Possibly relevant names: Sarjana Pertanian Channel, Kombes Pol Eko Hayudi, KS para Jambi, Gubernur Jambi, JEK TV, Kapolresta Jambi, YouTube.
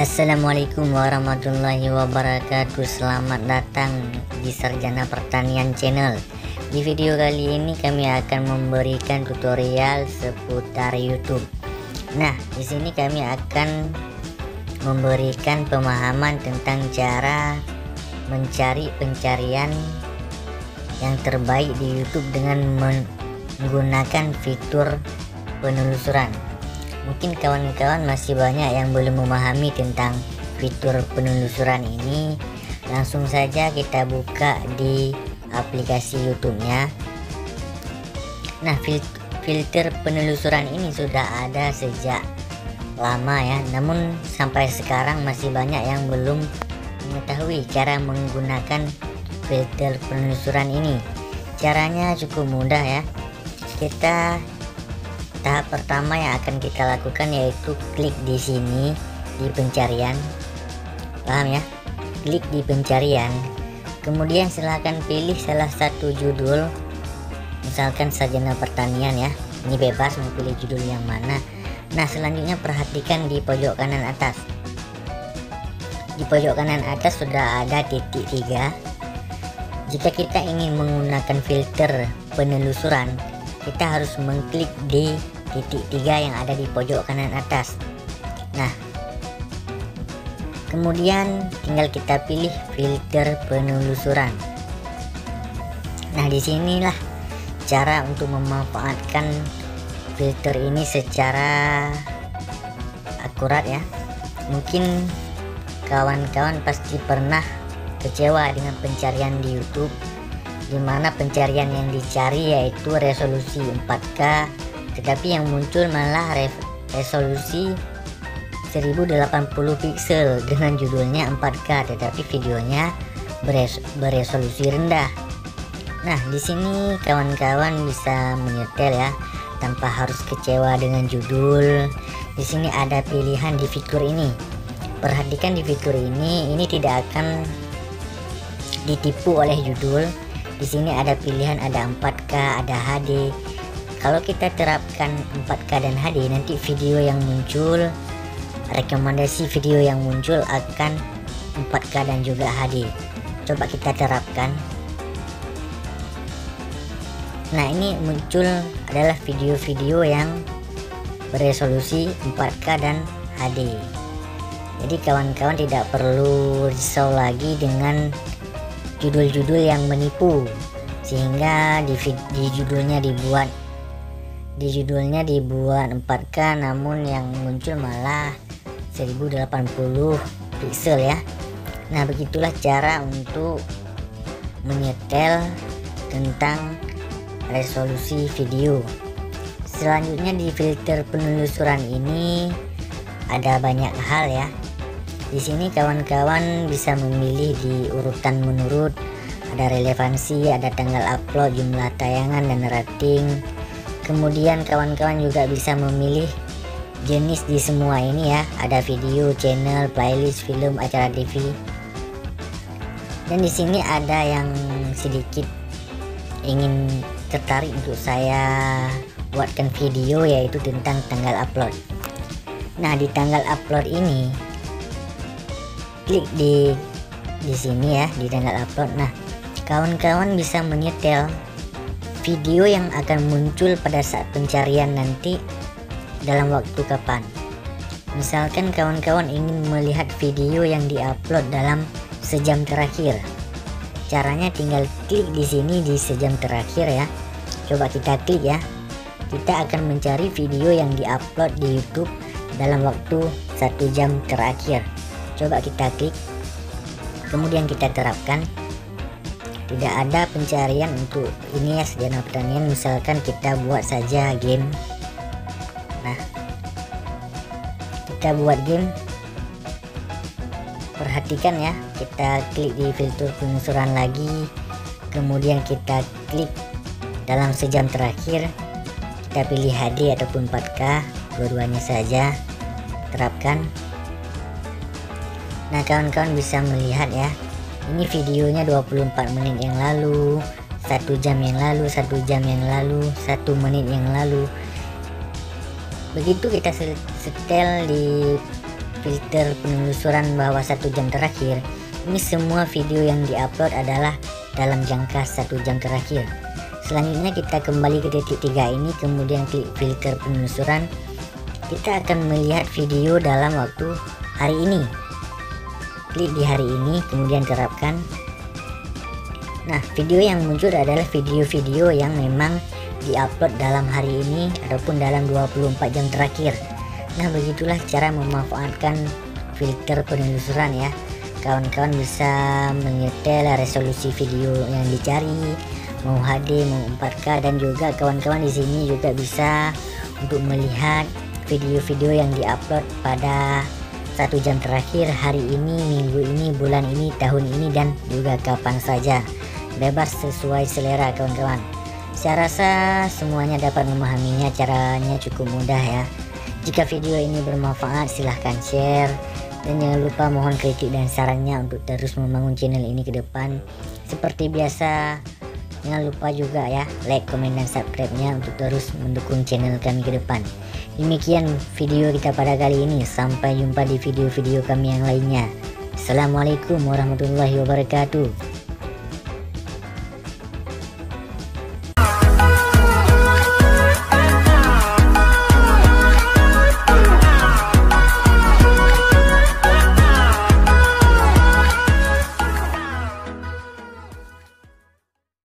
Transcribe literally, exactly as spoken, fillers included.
Assalamualaikum warahmatullahi wabarakatuh. Selamat datang di Sarjana Pertanian Channel. Di video kali ini kami akan memberikan tutorial seputar YouTube. Nah, di sini kami akan memberikan pemahaman tentang cara mencari pencarian yang terbaik di YouTube dengan menggunakan fitur penelusuran. Mungkin kawan-kawan masih banyak yang belum memahami tentang fitur penelusuran ini. Langsung saja kita buka di aplikasi YouTube-nya. Nah, filter penelusuran ini sudah ada sejak lama ya, namun sampai sekarang masih banyak yang belum mengetahui cara menggunakan filter penelusuran ini. Caranya cukup mudah ya. Kita Tahap pertama yang akan kita lakukan yaitu klik di sini di pencarian, paham ya? Klik di pencarian, kemudian silahkan pilih salah satu judul, misalkan Sarjana Pertanian ya. Ini bebas mau pilih judul yang mana. Nah, selanjutnya perhatikan di pojok kanan atas. Di pojok kanan atas sudah ada titik tiga. Jika kita ingin menggunakan filter penelusuran, kita harus mengklik di titik tiga yang ada di pojok kanan atas. Nah, kemudian tinggal kita pilih filter penelusuran. Nah, disinilah cara untuk memanfaatkan filter ini secara akurat ya. Mungkin kawan-kawan pasti pernah kecewa dengan pencarian di YouTube, dimana pencarian yang dicari yaitu resolusi empat K, tetapi yang muncul malah resolusi seribu delapan puluh pixel dengan judulnya empat K, tetapi videonya beres beresolusi rendah. Nah, di sini kawan-kawan bisa menyetel ya, tanpa harus kecewa dengan judul. Di sini ada pilihan di fitur ini. Perhatikan di fitur ini, ini tidak akan ditipu oleh judul. Di sini ada pilihan, ada empat K, ada H D. Kalau kita terapkan empat K dan H D, nanti video yang muncul, rekomendasi video yang muncul akan empat K dan juga H D. Coba kita terapkan. Nah, ini muncul adalah video-video yang beresolusi empat K dan H D. Jadi kawan-kawan tidak perlu risau lagi dengan judul-judul yang menipu, sehingga di, di judulnya dibuat di judulnya dibuat empat K, namun yang muncul malah seribu delapan puluh pixel ya. Nah, begitulah cara untuk menyetel tentang resolusi video. Selanjutnya di filter penelusuran ini ada banyak hal ya. Di sini kawan-kawan bisa memilih di urutan menurut, ada relevansi, ada tanggal upload, jumlah tayangan, dan rating. Kemudian kawan-kawan juga bisa memilih jenis di semua ini ya, ada video, channel, playlist, film, acara T V. Dan di sini ada yang sedikit ingin tertarik untuk saya buatkan video, yaitu tentang tanggal upload. Nah, di tanggal upload ini klik di di sini ya, di tanggal upload. Nah, kawan-kawan bisa menyetel video yang akan muncul pada saat pencarian nanti dalam waktu kapan. Misalkan kawan-kawan ingin melihat video yang diupload dalam sejam terakhir. Caranya tinggal klik di sini di sejam terakhir ya. Coba kita klik ya. Kita akan mencari video yang diupload di YouTube dalam waktu satu jam terakhir. Coba kita klik, kemudian kita terapkan. Tidak ada pencarian untuk ini ya, Sarjana Pertanian. Misalkan kita buat saja game. Nah, kita buat game. Per perhatikan ya, kita klik di filter penelusuran lagi, kemudian kita klik dalam sejam terakhir, kita pilih H D ataupun empat K, dua-duanya saja, terapkan. Nah kawan-kawan bisa melihat ya, ini videonya dua puluh empat menit yang lalu, satu jam yang lalu, satu jam yang lalu, satu menit yang lalu. Begitu kita setel di filter penelusuran bahwa satu jam terakhir, ini semua video yang diupload adalah dalam jangka satu jam terakhir. Selanjutnya kita kembali ke titik tiga ini, kemudian klik filter penelusuran. Kita akan melihat video dalam waktu hari ini. Klik di hari ini, kemudian terapkan. Nah, video yang muncul adalah video-video yang memang diupload dalam hari ini ataupun dalam dua puluh empat jam terakhir. Nah, begitulah cara memanfaatkan filter penelusuran ya. Kawan-kawan bisa menyetel resolusi video yang dicari, mau H D, mau empat K, dan juga kawan-kawan di sini juga bisa untuk melihat video-video yang diupload pada satu jam terakhir, hari ini, minggu ini, bulan ini, tahun ini, dan juga kapan saja. Bebas sesuai selera kawan-kawan. Saya rasa semuanya dapat memahaminya, caranya cukup mudah ya. Jika video ini bermanfaat, silahkan share. Dan jangan lupa mohon kritik dan sarannya untuk terus membangun channel ini ke depan. Seperti biasa, jangan lupa juga ya, like, komen, dan subscribe-nya untuk terus mendukung channel kami ke depan. Demikian video kita pada kali ini. Sampai jumpa di video-video kami yang lainnya. Assalamualaikum warahmatullahi wabarakatuh.